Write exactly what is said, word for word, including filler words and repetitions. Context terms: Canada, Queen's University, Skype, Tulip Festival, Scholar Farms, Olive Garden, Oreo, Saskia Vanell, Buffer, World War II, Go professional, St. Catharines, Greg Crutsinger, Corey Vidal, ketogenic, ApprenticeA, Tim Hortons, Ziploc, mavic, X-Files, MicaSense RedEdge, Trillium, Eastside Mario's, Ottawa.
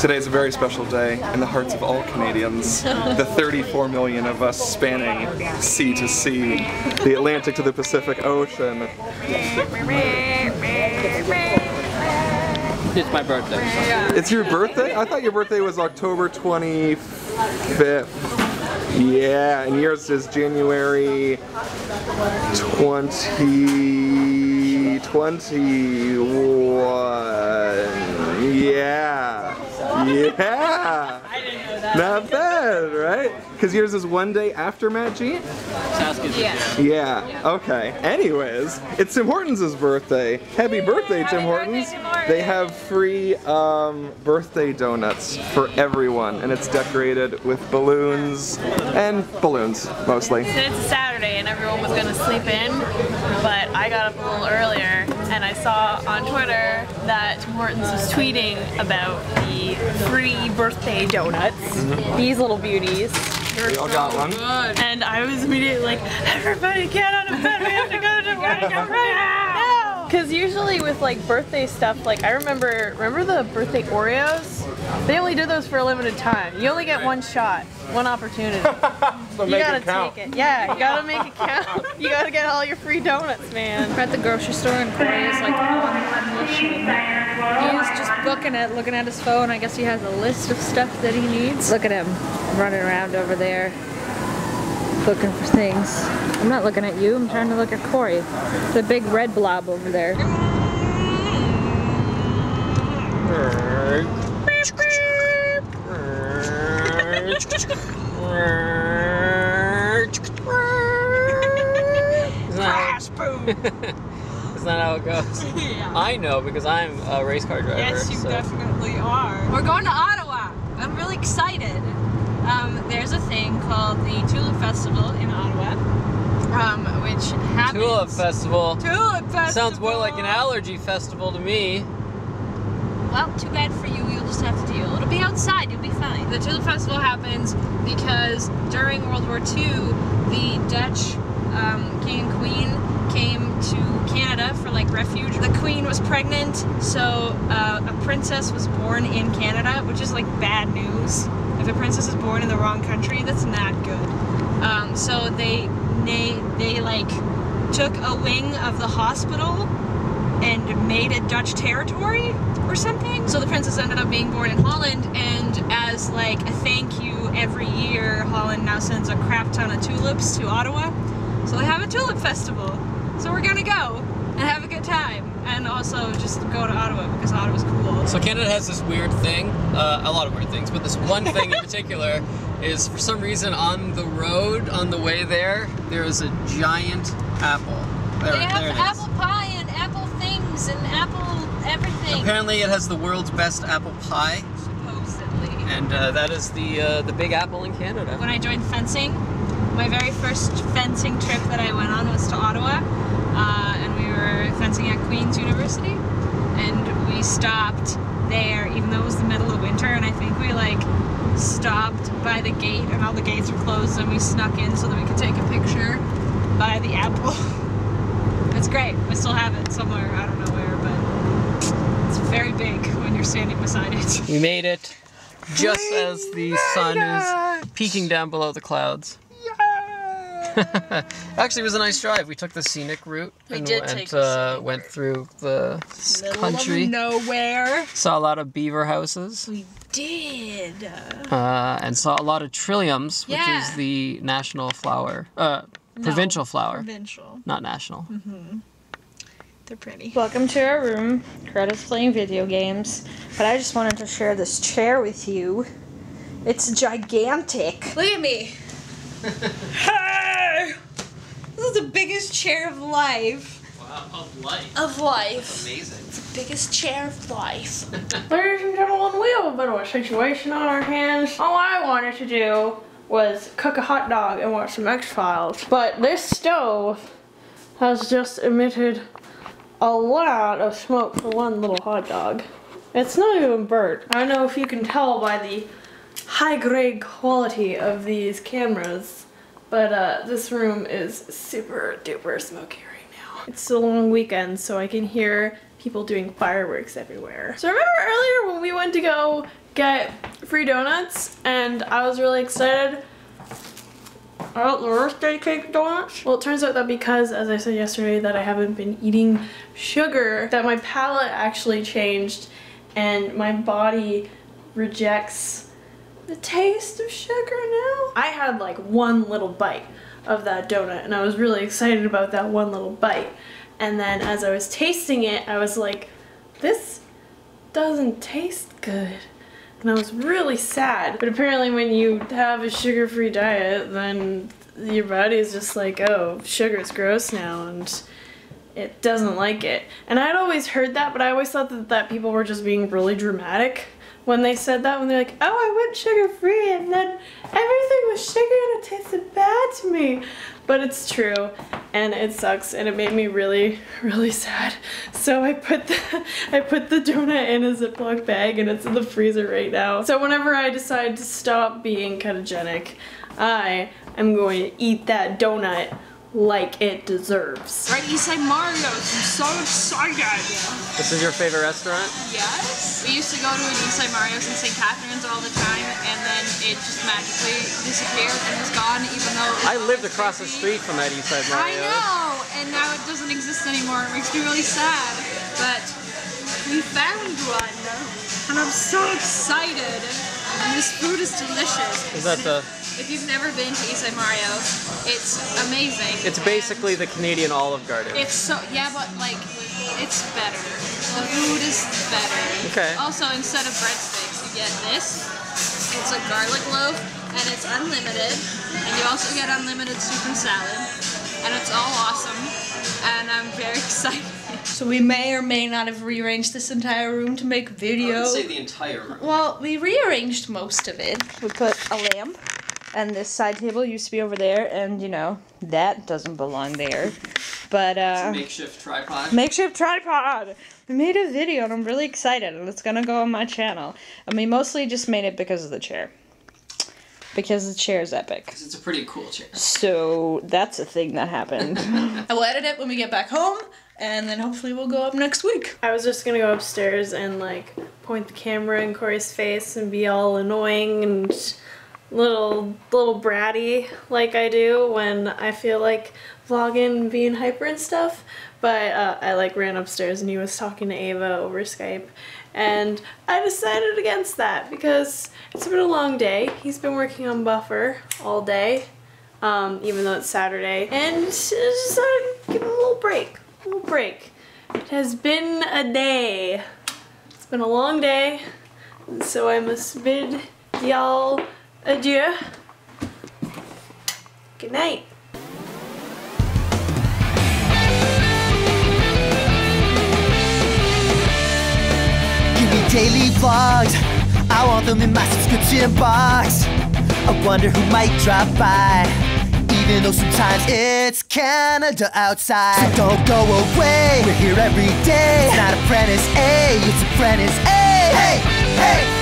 Today is a very special day in the hearts of all Canadians, the thirty-four million of us spanning sea to sea, the Atlantic to the Pacific Ocean. It's my birthday. It's your birthday? I thought your birthday was October twenty-fifth. Yeah, and yours is January twenty twenty-one. Yeah. Yeah. I didn't know that. Not bad, right? Because yours is one day after Matt G? Saskia's yeah. yeah. Yeah. Okay. Anyways, it's Tim Hortons' birthday. Happy birthday, Tim Hortons. They have free um, birthday donuts for everyone, and it's decorated with balloons and balloons mostly. So it's a Saturday, and everyone was gonna sleep in, but I got up a little earlier, and I saw on Twitter that Tim Hortons was tweeting about the free birthday donuts. Mm-hmm. These little beauties. We all got one. Good. And I was immediately like, everybody get out of bed, we have to go to Tim Hortons right now! Because usually with like birthday stuff, like I remember, remember the birthday Oreos? They only did those for a limited time. You only get one shot, one opportunity. So you gotta take it. Yeah, you gotta make it count. You gotta get all your free donuts, man. We're at the grocery store and Corey's like, oh, he's just booking it, looking at his phone. I guess he has a list of stuff that he needs. Look at him running around over there, looking for things. I'm not looking at you, I'm trying to look at Corey. The big red blob over there. That's not how it goes. Yeah. I know because I'm a race car driver. Yes, you so. definitely are. We're going to Ottawa. I'm really excited. Um, there's a thing called the Tulip Festival in Ottawa, um, which happens. Tulip Festival. Tulip Festival. Sounds more like an allergy festival to me. Well, too bad for you. You'll just have to deal. It'll be outside. You'll be fine. The Tulip Festival happens because during World War Two, the Dutch um, king and queen came to Canada for like refuge. The queen was pregnant, so uh, a princess was born in Canada, which is like bad news. If a princess is born in the wrong country, that's not good. Um, so they, they, they like took a wing of the hospital and made it Dutch territory or something. So the princess ended up being born in Holland, and as like a thank you, every year Holland now sends a crap ton of tulips to Ottawa. So they have a tulip festival. So we're gonna go and have a good time, and also just go to Ottawa because Ottawa's cool. So Canada has this weird thing, uh, a lot of weird things, but this one thing in particular is for some reason on the road, on the way there, there is a giant apple. There, they have there it apple is. pie and apple things and apple everything. Apparently it has the world's best apple pie. Supposedly. And uh, that is the, uh, the Big Apple in Canada. When I joined fencing, my very first fencing trip that I went on was to Ottawa. Uh, and we were fencing at Queen's University, and we stopped there, even though it was the middle of winter, and I think we like stopped by the gate, and all the gates were closed, and we snuck in so that we could take a picture by the apple. It's great. We still have it somewhere, I don't know where, but it's very big when you're standing beside it. We made it just we as the sun it. is peeking down below the clouds. Actually, it was a nice drive. We took the scenic route we and did went, take uh, scenic went through the Middle country. Of nowhere. Saw a lot of beaver houses. We did. Uh, and saw a lot of trilliums, which yeah. is the national flower, uh, no, provincial flower. Provincial. Not national. Mm-hmm. They're pretty. Welcome to our room. Greta's playing video games, but I just wanted to share this chair with you. It's gigantic. Look at me. Hey! This is the biggest chair of life. Wow, of life. Of life. That's amazing. It's the biggest chair of life. Ladies and gentlemen, we have a bit of a situation on our hands. All I wanted to do was cook a hot dog and watch some X-Files. But this stove has just emitted a lot of smoke for one little hot dog. It's not even burnt. I don't know if you can tell by the high-grade quality of these cameras, but uh, this room is super duper smoky right now. It's a long weekend, so I can hear people doing fireworks everywhere. So remember earlier when we went to go get free donuts, and I was really excited about the birthday cake donuts. Well, it turns out that because, as I said yesterday, that I haven't been eating sugar, that my palate actually changed and my body rejects the taste of sugar now. I had like one little bite of that donut, and I was really excited about that one little bite. And then as I was tasting it, I was like, this doesn't taste good. And I was really sad. But apparently when you have a sugar-free diet, then your body's just like, oh, sugar's gross now, and it doesn't like it. And I'd always heard that, but I always thought that, that people were just being really dramatic when they said that, when they're like, oh, I went sugar-free, and then everything was sugar and it tasted bad to me. But it's true, and it sucks, and it made me really, really sad. So I put the, I put the donut in a Ziploc bag, and it's in the freezer right now. So whenever I decide to stop being ketogenic, I am going to eat that donut like it deserves. Right, Eastside Mario's. I'm so excited. This is your favorite restaurant? Yes. We used to go to an Eastside Mario's in Saint Catharines all the time, and then it just magically disappeared and was gone, even though it was I lived across the street from that Eastside Mario's. I know, and now it doesn't exist anymore. It makes me really sad, but we found one, and I'm so excited. And this food is delicious. Is that the... If you've never been to Eastside Mario's, it's amazing. It's basically and the Canadian Olive Garden. It's so, yeah, but like, it's better. The food is better. Okay. Also, instead of breadsticks, you get this. It's a garlic loaf, and it's unlimited. And you also get unlimited soup and salad. And it's all awesome. And I'm very excited. So we may or may not have rearranged this entire room to make video. I would say the entire room. Well, we rearranged most of it. We put a lamp. And this side table used to be over there, and you know, that doesn't belong there. But, uh. It's a makeshift tripod. Makeshift tripod! We made a video, and I'm really excited, and it's gonna go on my channel. And we mostly just made it because of the chair. Because the chair is epic. Because it's a pretty cool chair. So, that's a thing that happened. I will edit it when we get back home, and then hopefully we'll go up next week. I was just gonna go upstairs and, like, point the camera in Corey's face and be all annoying and. Little, little bratty like I do when I feel like vlogging and being hyper and stuff, but uh, I like ran upstairs and he was talking to Ava over Skype, and I decided against that because it's been a long day. He's been working on Buffer all day, um, even though it's Saturday, and I decided to give him a little break, a little break. It has been a day. It's been a long day, and so I must bid y'all adieu. Good night. Give me daily vlogs. I want them in my subscription box. I wonder who might drop by, even though sometimes it's Canada outside. So don't go away. We're here every day. It's not Apprentice A, it's Apprentice A. Hey, hey.